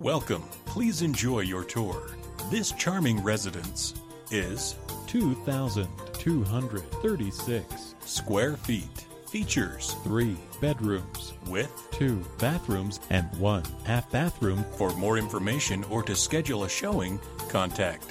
Welcome. Please enjoy your tour. This charming residence is 2,236 square feet. Features 3 bedrooms with 2 bathrooms and 1 half bathroom. For more information or to schedule a showing, contact